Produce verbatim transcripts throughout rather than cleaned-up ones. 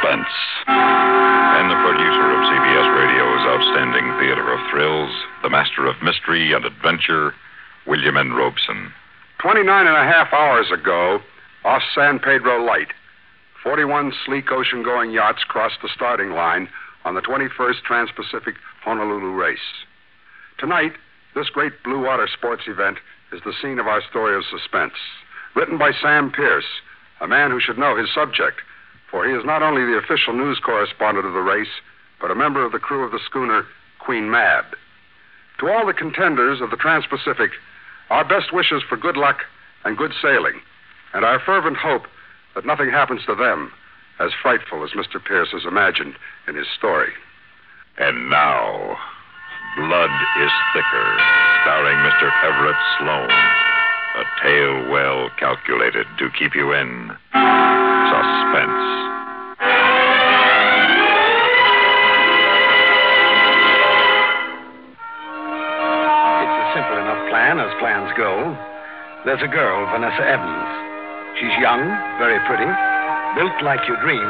Suspense. And the producer of C B S Radio's outstanding theater of thrills, the master of mystery and adventure, William N. Robson. Twenty-nine and a half hours ago, off San Pedro Light, forty-one sleek ocean-going yachts crossed the starting line on the twenty-first Trans-Pacific Honolulu race. Tonight, this great blue water sports event is the scene of our story of suspense, written by Sam Pierce, a man who should know his subject, for he is not only the official news correspondent of the race, but a member of the crew of the schooner Queen Mab. To all the contenders of the Trans-Pacific, our best wishes for good luck and good sailing, and our fervent hope that nothing happens to them as frightful as Mister Pierce has imagined in his story. And now, Blood is Thicker, starring Mister Everett Sloane. A tale well calculated to keep you in suspense. As plans go, there's a girl, Vanessa Evans. She's young, very pretty, built like you dream,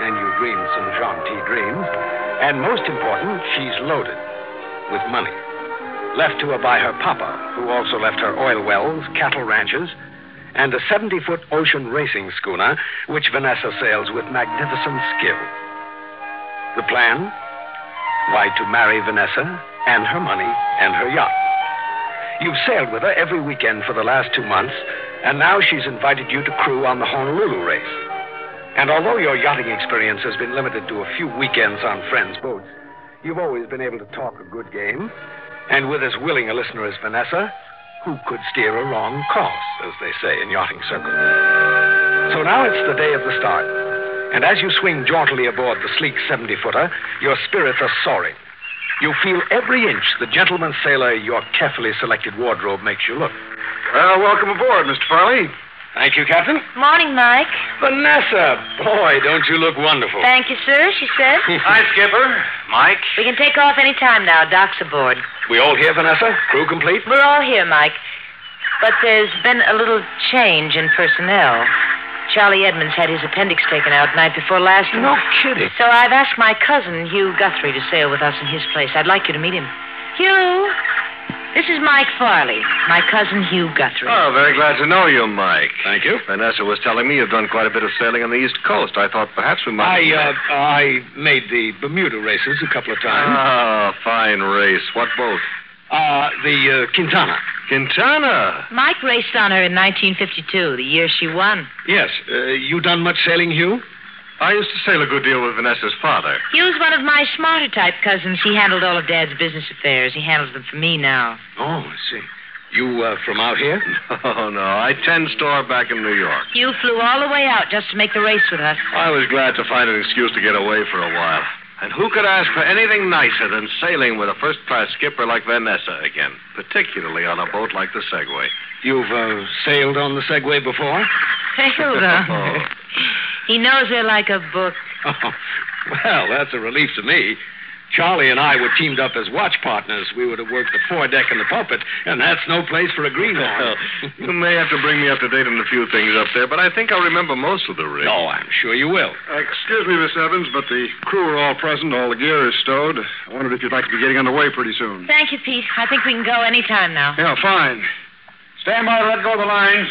and you dream some John T. dreams, and most important, she's loaded with money, left to her by her papa, who also left her oil wells, cattle ranches, and a seventy-foot ocean racing schooner, which Vanessa sails with magnificent skill. The plan? Why, to marry Vanessa and her money and her yacht. You've sailed with her every weekend for the last two months, and now she's invited you to crew on the Honolulu race. And although your yachting experience has been limited to a few weekends on friends' boats, you've always been able to talk a good game, and with as willing a listener as Vanessa, who could steer a wrong course, as they say in yachting circles. So now it's the day of the start, and as you swing jauntily aboard the sleek seventy-footer, your spirits are soaring. You feel every inch the gentleman sailor your carefully selected wardrobe makes you look. Well, welcome aboard, Mister Farley. Thank you, Captain. Morning, Mike. Vanessa, boy, don't you look wonderful. Thank you, sir, she said. Hi, Skipper. Mike. We can take off any time now. Doc's aboard. We all here, Vanessa? Crew complete? We're all here, Mike. But there's been a little change in personnel. Charlie Edmonds had his appendix taken out night before last. No kidding. So I've asked my cousin, Hugh Guthrie, to sail with us in his place. I'd like you to meet him. Hugh, this is Mike Farley, my cousin Hugh Guthrie. Oh, very glad to know you, Mike. Thank you. Vanessa was telling me you've done quite a bit of sailing on the East Coast. I thought perhaps we might... I, uh, I made the Bermuda races a couple of times. Ah, fine race. What boat? Uh, the uh, Quintana. Quintana? Mike raced on her in nineteen fifty-two, the year she won. Yes. Uh, you done much sailing, Hugh? I used to sail a good deal with Vanessa's father. Hugh's one of my smarter type cousins. He handled all of Dad's business affairs. He handles them for me now. Oh, I see. You uh, from out here? No, no. I ten store back in New York. You flew all the way out just to make the race with us. I was glad to find an excuse to get away for a while. And who could ask for anything nicer than sailing with a first-class skipper like Vanessa again, particularly on a boat like the Segway? You've uh, sailed on the Segway before? Sailed on? Oh. He knows her like a book. Oh, well, that's a relief to me. Charlie and I were teamed up as watch partners. We would have worked the foredeck and the pulpit, and that's no place for a greenhorn. You may have to bring me up to date on a few things up there, but I think I'll remember most of the rig. Oh, I'm sure you will. Uh, excuse me, Miss Evans, but the crew are all present. All the gear is stowed. I wondered if you'd like to be getting underway pretty soon. Thank you, Pete. I think we can go any time now. Yeah, fine. Stand by to let go of the lines.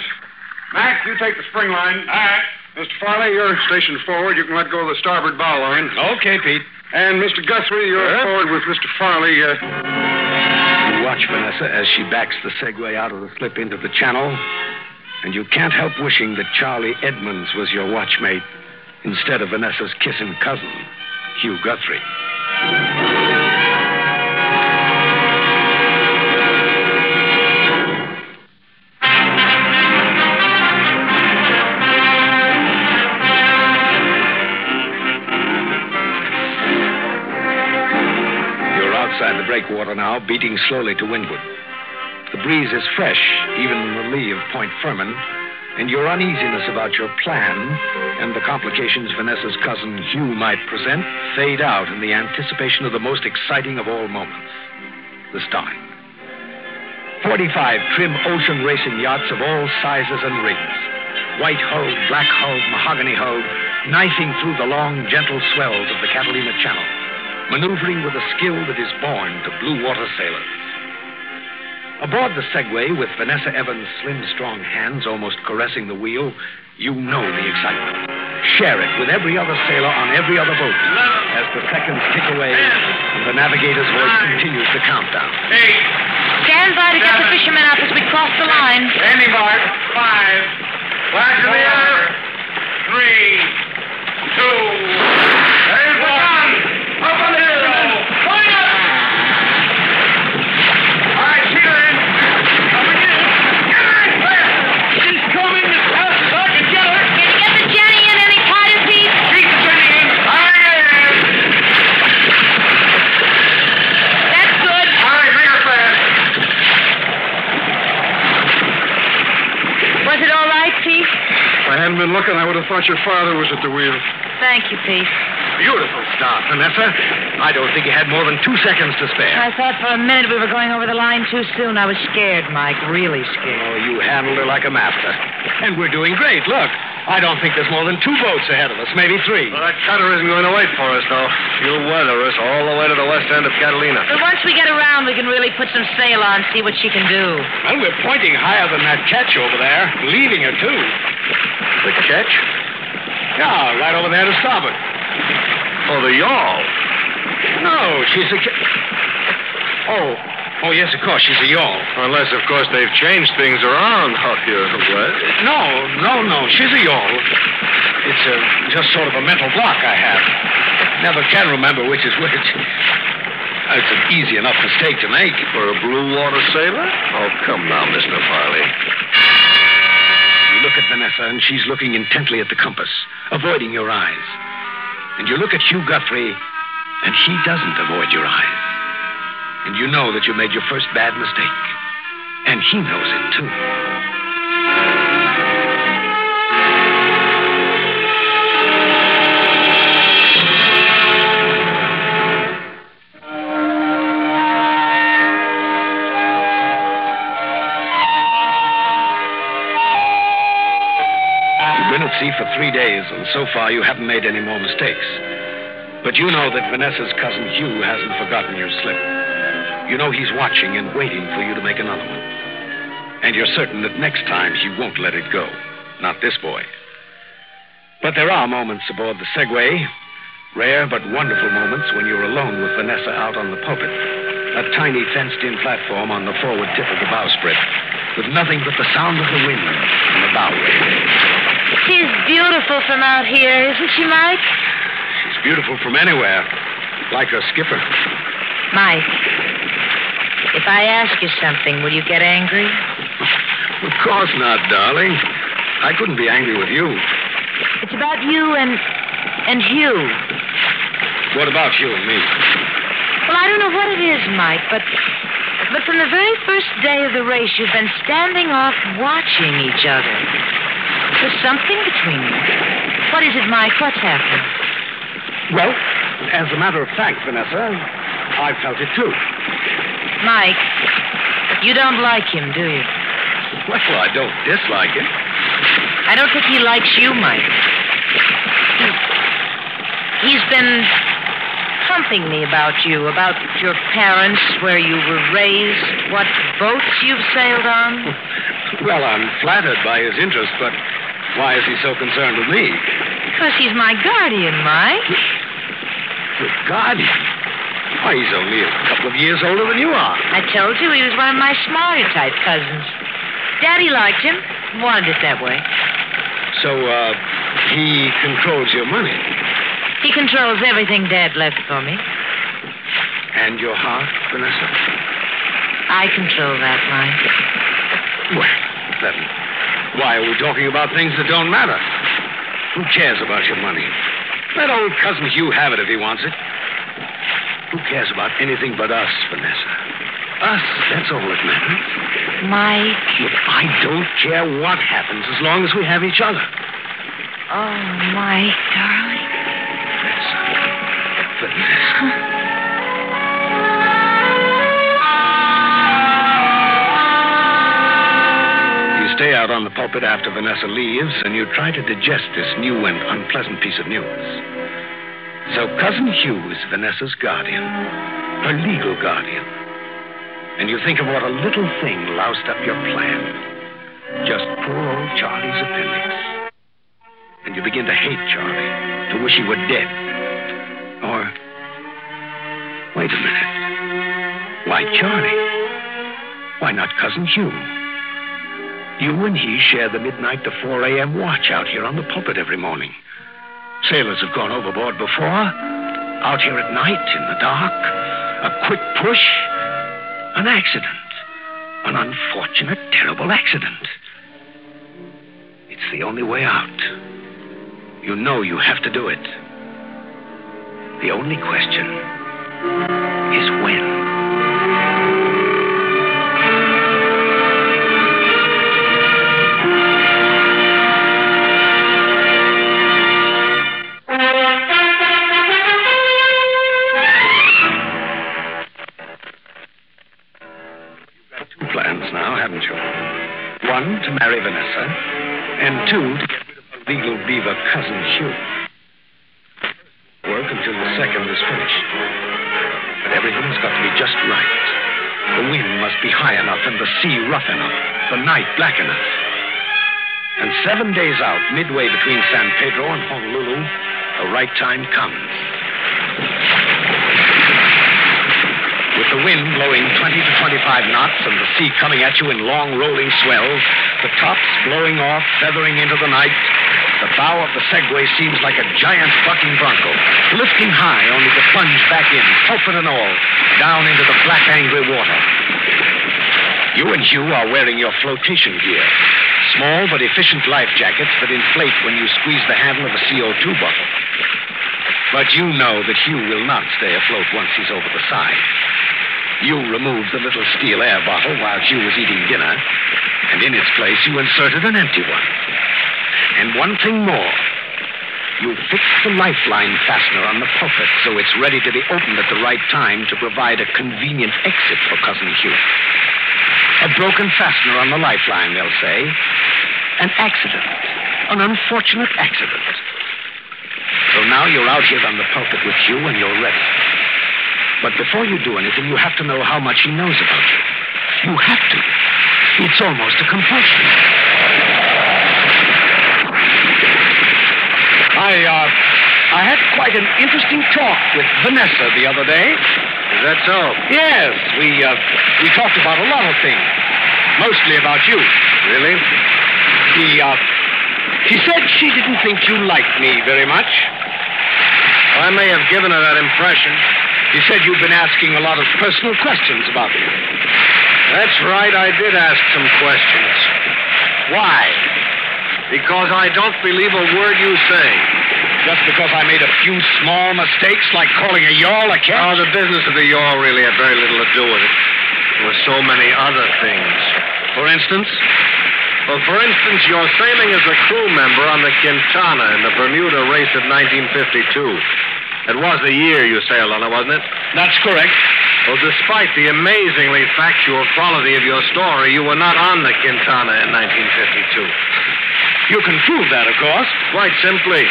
Mac, you take the spring line. All right. Mister Farley, you're stationed forward. You can let go of the starboard bow line. Okay, Pete. And Mister Guthrie, you're yeah. forward with Mister Farley. Uh... You watch Vanessa as she backs the Segway out of the slip into the channel, and you can't help wishing that Charlie Edmonds was your watchmate instead of Vanessa's kissing cousin, Hugh Guthrie. Breakwater now, beating slowly to windward. The breeze is fresh, even in the lee of Point Firmin, and your uneasiness about your plan and the complications Vanessa's cousin Hugh might present fade out in the anticipation of the most exciting of all moments, the start. forty-five trim ocean racing yachts of all sizes and rigs, white hulled, black hulled, mahogany hulled, knifing through the long, gentle swells of the Catalina Channel, maneuvering with a skill that is born to blue water sailors. Aboard the Segway, with Vanessa Evans' slim, strong hands almost caressing the wheel, you know the excitement. Share it with every other sailor on every other boat as the seconds tick away and the navigator's voice continues the countdown. Eight. Stand by to seven, get the fishermen up as we cross the six, line. Standing by. Five. Flash in the air. Three. Two. And one. Up on the fishermen. Fire! Hadn't been looking, I would have thought your father was at the wheel. Thank you, Pete. Beautiful start, Vanessa. I don't think you had more than two seconds to spare. I thought for a minute we were going over the line too soon. I was scared, Mike, really scared. Oh, you handled her like a master. And we're doing great. Look, I don't think there's more than two boats ahead of us, maybe three. Well, that cutter isn't going to wait for us, though. She'll weather us all the way to the west end of Catalina. But once we get around, we can really put some sail on, see what she can do. Well, we're pointing higher than that catch over there, leaving her, too. The catch? Yeah, right over there to starboard. Oh, the yawl. No, she's a... Oh, oh yes, of course, she's a yawl. Unless, of course, they've changed things around up here. What? No, no, no, she's a yawl. It's a, just sort of a mental block I have. Never can remember which is which. It's an easy enough mistake to make. For a blue water sailor? Oh, come now, Mister Farley. Look at Vanessa, and she's looking intently at the compass, avoiding your eyes. And you look at Hugh Guthrie, and he doesn't avoid your eyes. And you know that you made your first bad mistake. And he knows it, too. For three days, and so far you haven't made any more mistakes. But you know that Vanessa's cousin Hugh hasn't forgotten your slip. You know he's watching and waiting for you to make another one. And you're certain that next time he won't let it go. Not this boy. But there are moments aboard the Segway, rare but wonderful moments when you're alone with Vanessa out on the pulpit, a tiny fenced-in platform on the forward tip of the bowsprit, with nothing but the sound of the wind and the bow wave. She's beautiful from out here, isn't she, Mike? She's beautiful from anywhere, like her skipper. Mike, if I ask you something, will you get angry? Of course not, darling. I couldn't be angry with you. It's about you and, and Hugh. What about you and me? Well, I don't know what it is, Mike, but... But from the very first day of the race, you've been standing off watching each other. There's something between you. What is it, Mike? What's happened? Well, as a matter of fact, Vanessa, I felt it too. Mike, you don't like him, do you? Well, I don't dislike him. I don't think he likes you, Mike. He's, he's been pumping me about you, about your parents, where you were raised, what boats you've sailed on. Well, I'm flattered by his interest, but... Why is he so concerned with me? Because he's my guardian, Mike. Your guardian? Why, he's only a couple of years older than you are. I told you he was one of my smarter type cousins. Daddy liked him, wanted it that way. So, uh, he controls your money? He controls everything Dad left for me. And your heart, Vanessa? I control that, Mike. Well, then... Why are we talking about things that don't matter? Who cares about your money? Let old cousin Hugh have it if he wants it. Who cares about anything but us, Vanessa? Us, that's all that matters. Mike. Look, I don't care what happens as long as we have each other. Oh, Mike, darling. Vanessa. Vanessa. stay out on the pulpit after Vanessa leaves, and you try to digest this new and unpleasant piece of news. So Cousin Hugh is Vanessa's guardian, her legal guardian. And you think of what a little thing loused up your plan. Just poor old Charlie's appendix. And you begin to hate Charlie, to wish he were dead. Or, wait a minute. Why Charlie? Why not Cousin Hugh? You and he share the midnight to four a.m. watch out here on the pulpit every morning. Sailors have gone overboard before. Out here at night, in the dark. A quick push. An accident. An unfortunate, terrible accident. It's the only way out. You know you have to do it. The only question is when. To marry Vanessa, and two, to get rid of her legal beaver Cousin Hugh. Work until the second is finished. But everything's got to be just right. The wind must be high enough, and the sea rough enough, the night black enough. And seven days out, midway between San Pedro and Honolulu, the right time comes. With the wind blowing twenty to twenty-five knots and the sea coming at you in long rolling swells, the tops blowing off, feathering into the night, the bow of the Segway seems like a giant bucking bronco, lifting high only to plunge back in, pulpit and all, down into the black, angry water. You and Hugh are wearing your flotation gear, small but efficient life jackets that inflate when you squeeze the handle of a C O two bottle. But you know that Hugh will not stay afloat once he's over the side. You removed the little steel air bottle while Hugh was eating dinner, and in its place you inserted an empty one. And one thing more. You fixed the lifeline fastener on the pulpit so it's ready to be opened at the right time to provide a convenient exit for Cousin Hugh. A broken fastener on the lifeline, they'll say. An accident. An unfortunate accident. So now you're out here on the pulpit with Hugh and you're ready. But before you do anything, you have to know how much he knows about you. You have to. It's almost a compulsion. I, uh, I had quite an interesting talk with Vanessa the other day. Is that so? Yes. We, uh, we talked about a lot of things. Mostly about you. Really? She, uh, she said she didn't think you liked me very much. Well, I may have given her that impression. You said you've been asking a lot of personal questions about me. That's right, I did ask some questions. Why? Because I don't believe a word you say. Just because I made a few small mistakes, like calling a yawl a catch? Oh, the business of the yawl really had very little to do with it. There were so many other things. For instance? Well, for instance, you're sailing as a crew member on the Quintana in the Bermuda race of nineteen fifty-two. It was the year you sailed on it, wasn't it? That's correct. Well, despite the amazingly factual quality of your story, you were not on the Quintana in nineteen fifty-two. You can prove that, of course. Quite simply.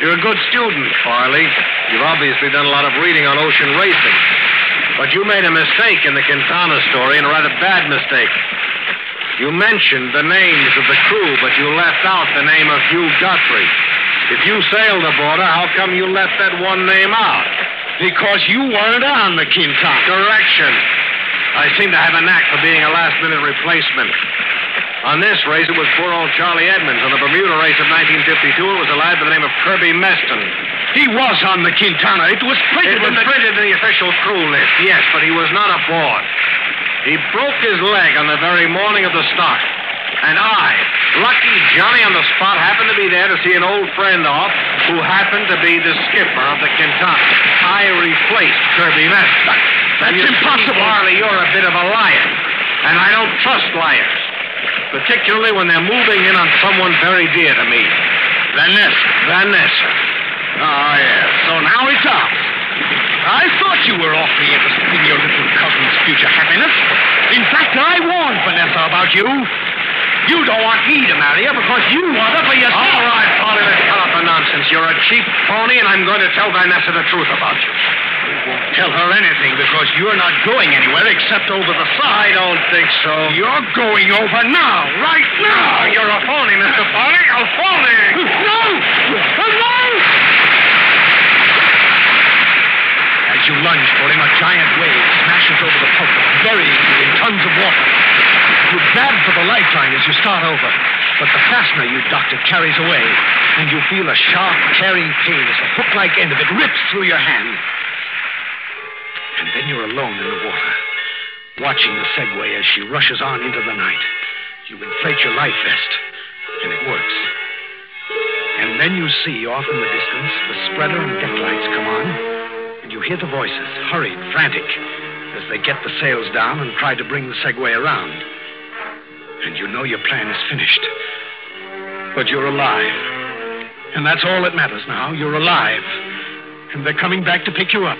You're a good student, Farley. You've obviously done a lot of reading on ocean racing. But you made a mistake in the Quintana story, and a rather bad mistake. You mentioned the names of the crew, but you left out the name of Hugh Guthrie. If you sailed aboard her, how come you left that one name out? Because you weren't on the Quintana. Correction. I seem to have a knack for being a last-minute replacement. On this race, it was poor old Charlie Edmonds. On the Bermuda race of nineteen fifty-two, it was a lad by the name of Kirby Meston. He was on the Quintana. It was printed it was in the... printed in the official crew list, yes, but he was not aboard. He broke his leg on the very morning of the start. And I, lucky Johnny on the spot, happened to be there to see an old friend off who happened to be the skipper of the Quintana. I replaced Kirby Meston. That, that's you impossible. See, Farley, you're a bit of a liar. And I don't trust liars. Particularly when they're moving in on someone very dear to me. Vanessa. Vanessa. Oh, yes. So now he comes. I thought you were awfully interested in your little cousin's future happiness. In fact, I warned Vanessa about you. You don't want me to marry her because you want her for yourself. All right, Polly, let's cut out the nonsense. You're a cheap phony, and I'm going to tell Vanessa the truth about you. You won't tell her anything because you're not going anywhere except over the side. I don't think so. You're going over now, right now. You're a phony, Mister Polly, a phony. No! No! As you lunge for him, a giant wave smashes over the pulpit, burying you in tons of water. You grab for the lifeline as you start over, but the fastener you doctor carries away, and you feel a sharp, tearing pain as the hook-like end of it rips through your hand. And then you're alone in the water, watching the Segway as she rushes on into the night. You inflate your life vest, and it works. And then you see, off in the distance, the spreader and deck lights come on, and you hear the voices, hurried, frantic, as they get the sails down and try to bring the Segway around. And you know your plan is finished. But you're alive. And that's all that matters now. You're alive. And they're coming back to pick you up.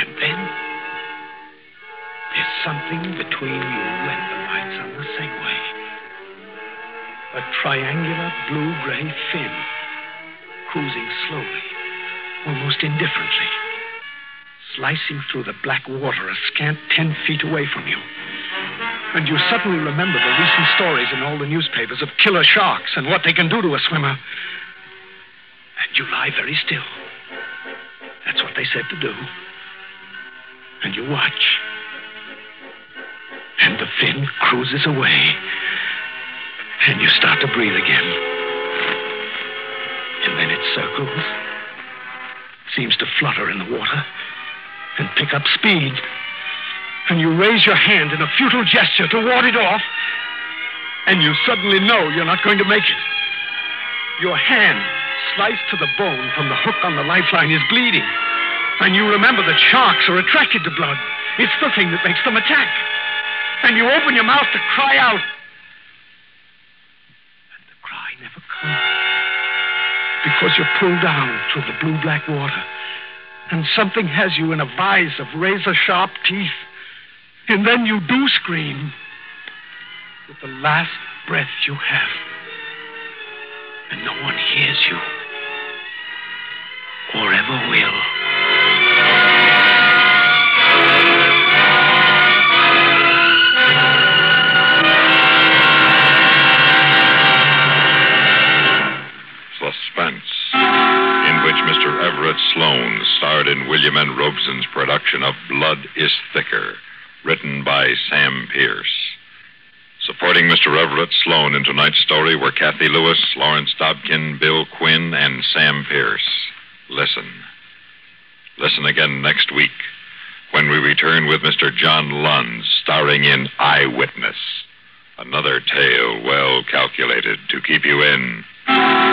And then, there's something between you and the lights on the Segway. A triangular blue-gray fin, cruising slowly, almost indifferently, slicing through the black water a scant ten feet away from you. And you suddenly remember the recent stories in all the newspapers of killer sharks and what they can do to a swimmer. And you lie very still. That's what they said to do. And you watch. And the fin cruises away. And you start to breathe again. And then it circles. Seems to flutter in the water. And pick up speed. And you raise your hand in a futile gesture to ward it off. And you suddenly know you're not going to make it. Your hand, sliced to the bone from the hook on the lifeline, is bleeding. And you remember that sharks are attracted to blood. It's the thing that makes them attack. And you open your mouth to cry out. And the cry never comes. Because you're pulled down through the blue-black water. And something has you in a vise of razor-sharp teeth. And then you do scream with the last breath you have. And no one hears you. Or ever will. Suspense, in which Mister Everett Sloane starred in William N. Robson's production of Blood is Thicker, written by Sam Pierce. Supporting Mister Everett Sloane in tonight's story were Kathy Lewis, Lawrence Dobkin, Bill Quinn, and Sam Pierce. Listen. Listen again next week when we return with Mister John Lund, starring in Eyewitness, another tale well calculated to keep you in...